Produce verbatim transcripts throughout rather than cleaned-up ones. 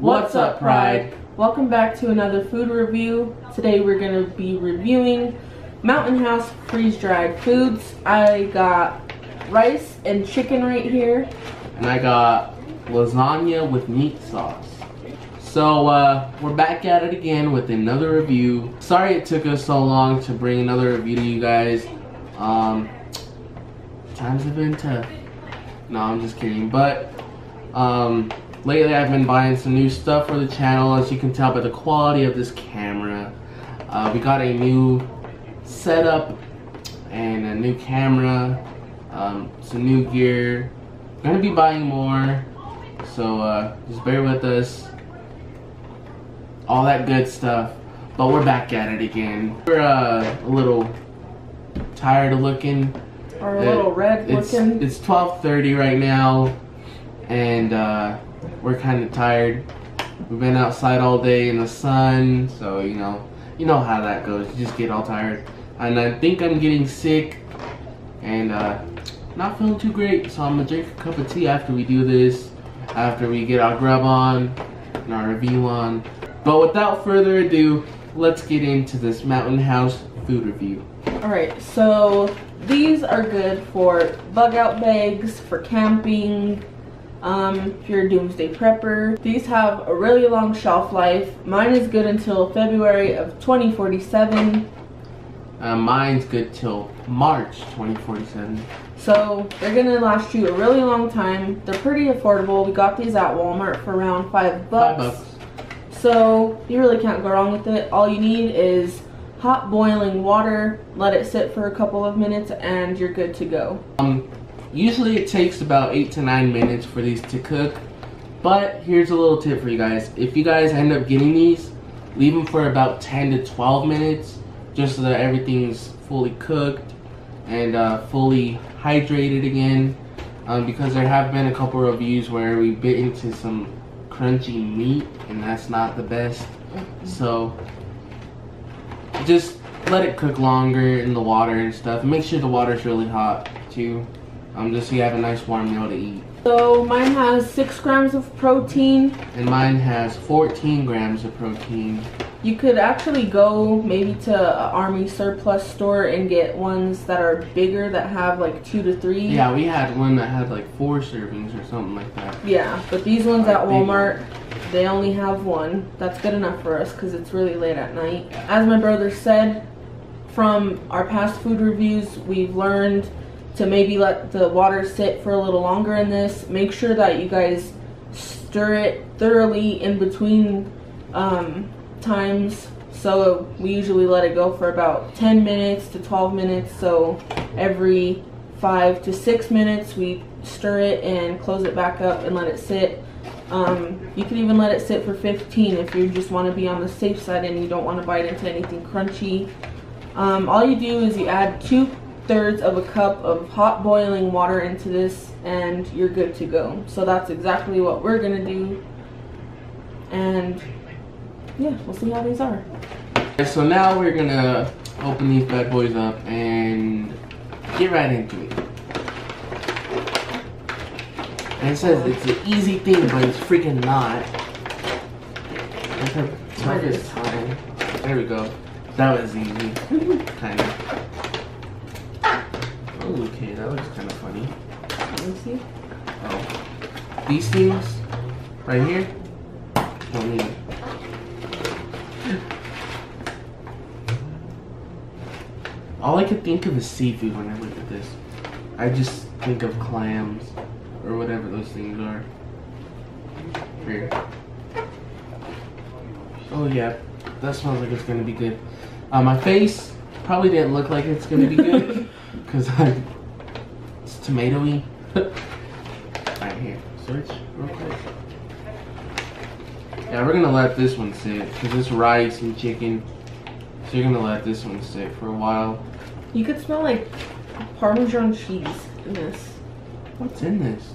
What's up, Pride? Welcome back to another food review. Today we're gonna be reviewing Mountain House freeze-dried foods. I got rice and chicken right here, and I got lasagna with meat sauce. So uh, we're back at it again with another review. Sorry it took us so long to bring another review to you guys. Um, times have been tough. No, I'm just kidding. But um, lately I've been buying some new stuff for the channel, as you can tell by the quality of this camera. Uh, we got a new setup and a new camera, um, some new gear. I'm gonna be buying more, so uh, just bear with us. All that good stuff, but we're back at it again. We're uh, a little tired of looking. Or a it, little red it's, looking. It's twelve thirty right now, and uh, we're kind of tired. We've been outside all day in the sun, so you know, you know how that goes. You just get all tired, and I think I'm getting sick, and uh, not feeling too great. So I'm gonna drink a cup of tea after we do this, after we get our grub on and our review on. But without further ado, let's get into this Mountain House food review. Alright, so these are good for bug out bags, for camping, um, if you're a doomsday prepper. These have a really long shelf life. Mine is good until February of twenty forty-seven. Uh, mine's good till March twenty forty-seven. So they're going to last you a really long time. They're pretty affordable. We got these at Walmart for around five bucks. Five bucks. So you really can't go wrong with it. All you need is hot boiling water, let it sit for a couple of minutes, and you're good to go. Um, usually it takes about eight to nine minutes for these to cook, but here's a little tip for you guys. If you guys end up getting these, leave them for about ten to twelve minutes, just so that everything's fully cooked and uh, fully hydrated again, um, because there have been a couple of reviews where we bit into some crunchy meat, and that's not the best. So just let it cook longer in the water and stuff. Make sure the water's really hot too, um, just so you have a nice warm meal to eat. So mine has six grams of protein, and mine has fourteen grams of protein. You could actually go maybe to an Army surplus store and get ones that are bigger, that have like two to three. Yeah, we had one that had like four servings or something like that. Yeah, but these ones at Walmart, they only have one. That's good enough for us because it's really late at night. As my brother said, from our past food reviews, we've learned to maybe let the water sit for a little longer in this. Make sure that you guys stir it thoroughly in between um, times. So we usually let it go for about ten minutes to twelve minutes. So every five to six minutes, we stir it and close it back up and let it sit. Um, you can even let it sit for fifteen if you just want to be on the safe side and you don't want to bite into anything crunchy. Um, all you do is you add two thirds of a cup of hot boiling water into this and you're good to go. So that's exactly what we're gonna do, and yeah, we'll see how these are. So now we're gonna open these bad boys up and get right into it. And it says it's an easy thing, but it's freaking not. That's our toughest time. There we go. That was easy. Kind of. Ooh, okay, that looks kind of funny. Let me see. Oh. These things right here, don't need it. All I can think of is seafood when I look at this. I just think of clams or whatever those things are. Here. Oh yeah, that smells like it's gonna be good. Uh, my face probably didn't look like it's gonna be good because it's tomatoey. Right here, search real quick. Yeah, we're gonna let this one sit because it's rice and chicken. So you're gonna let this one sit for a while. You could smell like Parmesan cheese in this. What's in this?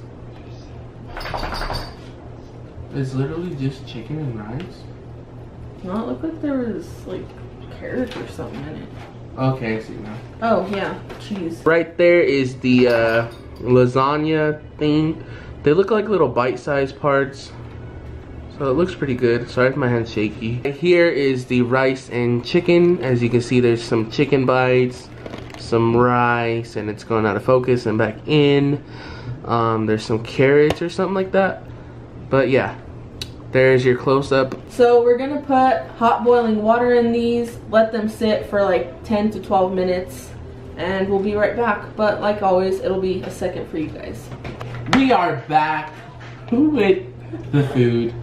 It's literally just chicken and rice? No, it looked like there was like carrots or something in it. Okay, I see now. Oh yeah, cheese. Right there is the uh, lasagna thing. They look like little bite-sized parts. So it looks pretty good. Sorry if my hand's shaky. Here is the rice and chicken. As you can see, there's some chicken bites, some rice, and it's going out of focus and back in. Um, there's some carrots or something like that. But yeah, there's your close-up. So we're gonna put hot boiling water in these, let them sit for like ten to twelve minutes, and we'll be right back. But like always, it'll be a second for you guys. We are back with the food.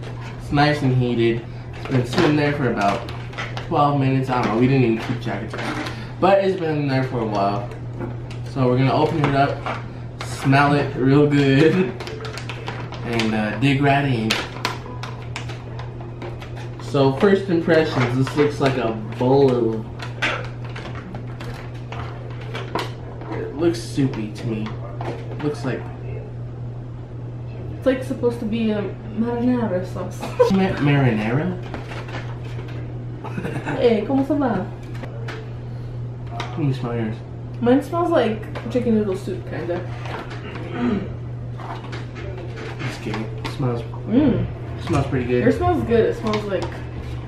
It's nice and heated. It's been sitting there for about twelve minutes. I don't know, we didn't even keep track of time. But it's been there for a while. So we're gonna open it up, smell it real good, and uh, dig right in. So first impressions, this looks like a bowl of... It looks soupy to me. It looks like... It's like supposed to be a marinara sauce. Mar marinara? Hey, como se va? Let me smell yours. Mine smells like chicken noodle soup, kinda. Mm. Just kidding. It smells, mm. It smells pretty good. It smells good. It smells like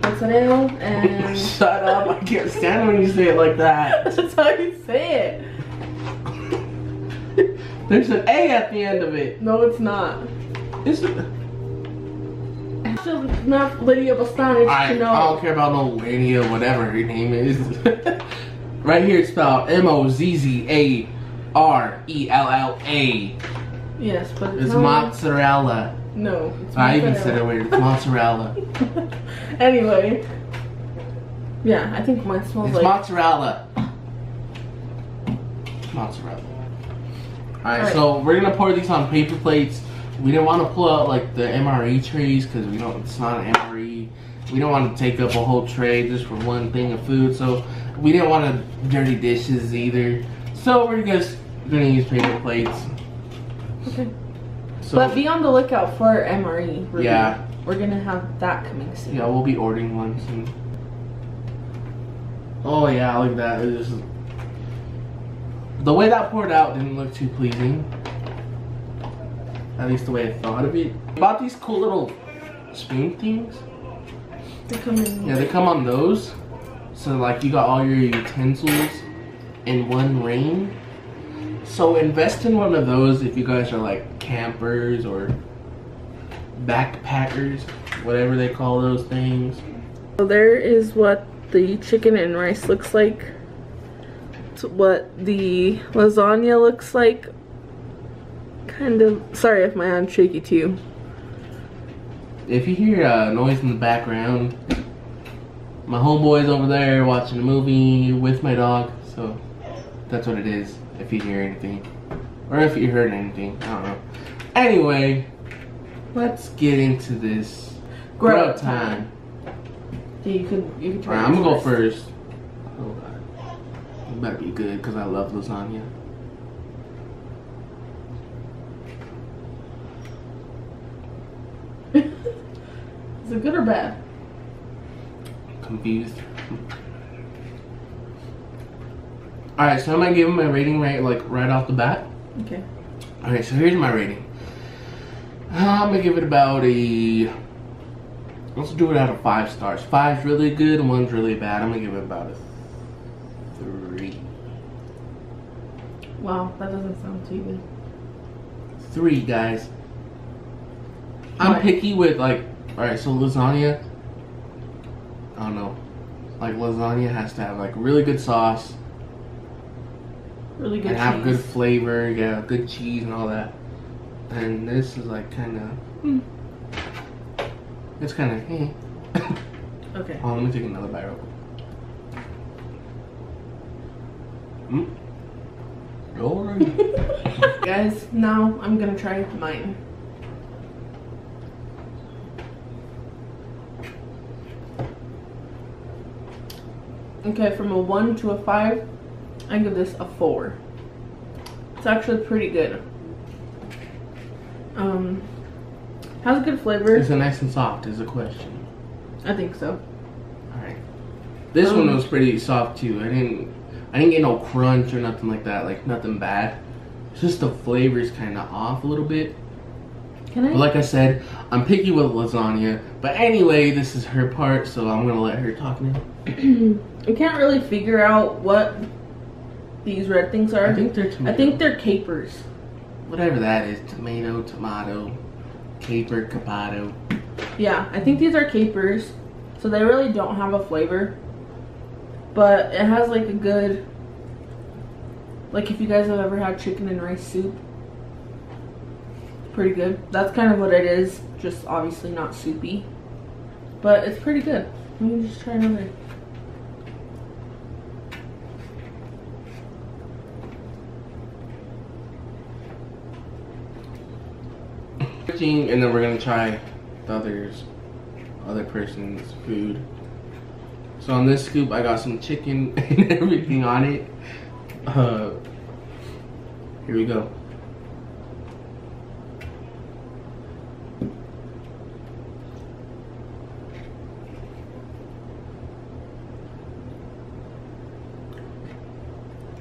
mozzarella and... Shut up. I can't stand when you say it like that. That's how you say it. There's an A at the end of it. No, it's not. It's a... not Lydia Bastani. I, you know. I don't care about no Lydia, whatever her name is. Right here it's spelled M O Z Z A R E L L A. Yes, but it's, it's mozzarella. No, it's mozzarella. I even said it weird. It's mozzarella. Anyway. Yeah, I think mine smells it's like... mozzarella. Mozzarella. Alright, right. So we're going to pour these on paper plates. We didn't want to pull out like the M R E trays because we don't, it's not an M R E. We don't want to take up a whole tray just for one thing of food, so we didn't want to dirty dishes either. So we're just gonna use paper plates. Okay. So, but be on the lookout for M R E review. Yeah. We're gonna have that coming soon. Yeah, we'll be ordering one soon. Oh yeah, look at that. It was just... The way that poured out didn't look too pleasing. At least the way I thought of it. I bought these cool little spoon things. They come in. Yeah, they come on those. So like you got all your utensils in one ring. So invest in one of those if you guys are like campers or backpackers, whatever they call those things. So there is what the chicken and rice looks like. It's what the lasagna looks like. Kind of, sorry if my hand's shaky too. If you hear a uh, noise in the background, my homeboy's over there watching a movie with my dog, so that's what it is, if you hear anything. Or if you heard anything, I don't know. Anyway, let's get into this grub time. Yeah, you can, you can try. Alright, I'm gonna go first. Oh god. It better be good, because I love lasagna. Is it good or bad? Confused. Alright, so I'm gonna give him my rating right like right off the bat. Okay. Alright, so here's my rating. I'm gonna give it about a, let's do it out of five stars. Five's really good, one's really bad. I'm gonna give it about a three. Wow, that doesn't sound too good. Three, guys. I'm right. Picky with like, alright, so lasagna. I don't know, like lasagna has to have like really good sauce, really good and cheese. Have good flavor, yeah, good cheese and all that. And this is like kind of, mm. It's kind of, hey. Okay. Oh, let me take another bite real quick. Mm. Right. Guys, now I'm gonna try mine. Okay, from a one to a five, I give this a four. It's actually pretty good. Um, has good flavor. Is it nice and soft is the question. I think so. Alright. This um, one was pretty soft too. I didn't I didn't get no crunch or nothing like that, like nothing bad. It's just the flavor's kinda off a little bit. Can I? But like I said, I'm picky with lasagna. But anyway, this is her part, so I'm gonna let her talk now. I can't really figure out what these red things are. I think they're tomato. I think they're capers. Whatever that is, tomato, tomato, caper, capato. Yeah, I think these are capers. So they really don't have a flavor. But it has like a good, like if you guys have ever had chicken and rice soup, pretty good. That's kind of what it is, just obviously not soupy, but it's pretty good. Let me just try another. And then we're gonna try the others, other person's food. So on this scoop, I got some chicken and everything on it. Uh, here we go.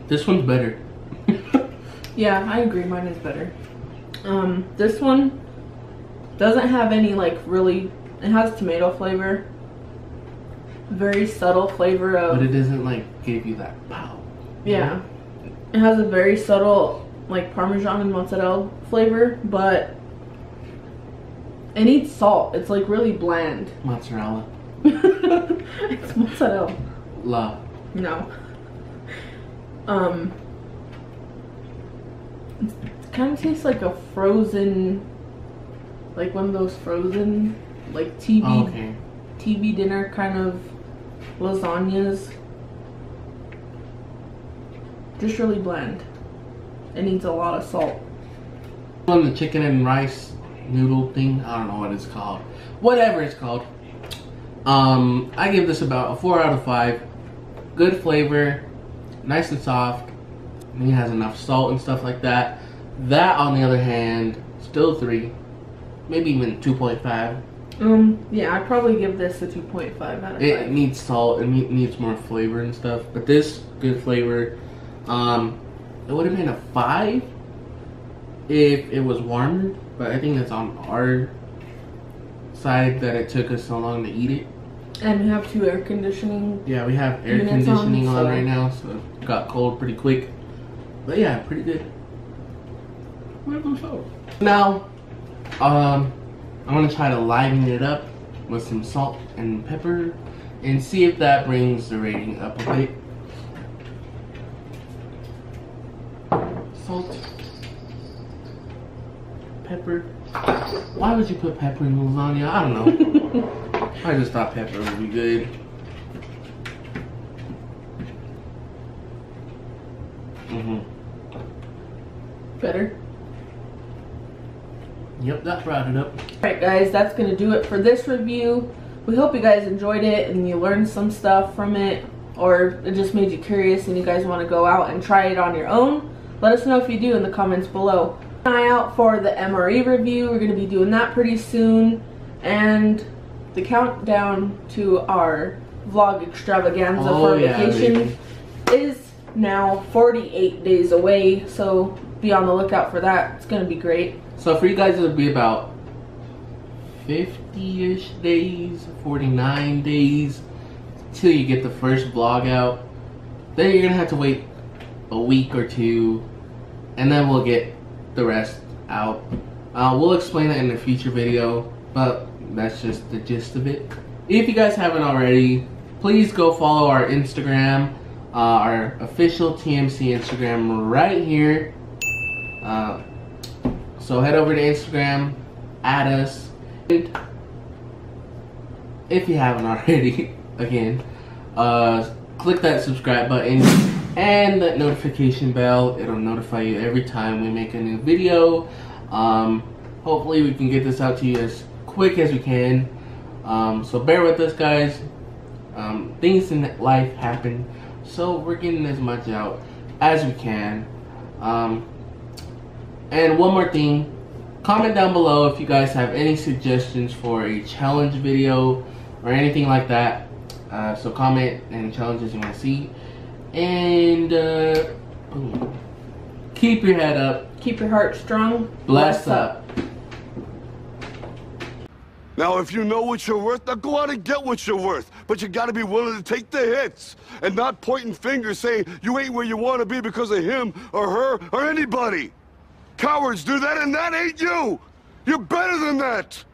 This one's better. Yeah, I agree, mine is better. Um, this one doesn't have any like really, it has tomato flavor. Very subtle flavor of. But it doesn't like give you that pow. Yeah. It has a very subtle like Parmesan and mozzarella flavor, but it needs salt. It's like really bland. Mozzarella. It's mozzarella. La. No. Um, it kind of tastes like a frozen, like one of those frozen, like T V, oh, okay. T V dinner kind of lasagnas. Just really bland. It needs a lot of salt. On the chicken and rice noodle thing, I don't know what it's called. Whatever it's called. Um, I give this about a four out of five. Good flavor. Nice and soft, and it has enough salt and stuff like that. That, on the other hand, still three, maybe even two point five. Um, yeah, I'd probably give this a two point five out of it five. It needs salt, it needs more flavor and stuff, but this, good flavor. Um, it would have been a five if it was warmer, but I think that's on our side that it took us so long to eat it. And we have two air conditioning. Yeah, we have air conditioning on, so. on right now, so it got cold pretty quick. But yeah, pretty good. Now, um, I'm gonna try to liven it up with some salt and pepper and see if that brings the rating up a bit. Salt, pepper. Why would you put pepper in lasagna? I don't know. I just thought pepper would be good. Mm-hmm. Better. Yep, that brought it up. Alright guys, that's going to do it for this review. We hope you guys enjoyed it and you learned some stuff from it. Or it just made you curious and you guys want to go out and try it on your own. Let us know if you do in the comments below. Keep an eye out for the M R E review. We're going to be doing that pretty soon. And the countdown to our vlog extravaganza oh, for vacation yeah, is now forty-eight days away, so be on the lookout for that. It's gonna be great. So for you guys, it'll be about fifty-ish days, forty-nine days, till you get the first vlog out. Then you're gonna have to wait a week or two, and then we'll get the rest out. Uh, we'll explain it in a future video, but that's just the gist of it. If you guys haven't already, please go follow our Instagram, uh, our official T M C Instagram right here. Uh, so head over to Instagram, add us. And if you haven't already, again, uh, click that subscribe button and that notification bell. It'll notify you every time we make a new video. Um, hopefully we can get this out to you as quick as we can, um, so bear with us guys. Um, things in life happen, so we're getting as much out as we can. Um, and one more thing, comment down below if you guys have any suggestions for a challenge video or anything like that. Uh, so comment and challenges you want to see, and uh, keep your head up, keep your heart strong, bless up. Now, if you know what you're worth, now go out and get what you're worth. But you gotta be willing to take the hits and not pointing fingers saying you ain't where you wanna be because of him or her or anybody. Cowards do that, and that ain't you. You're better than that.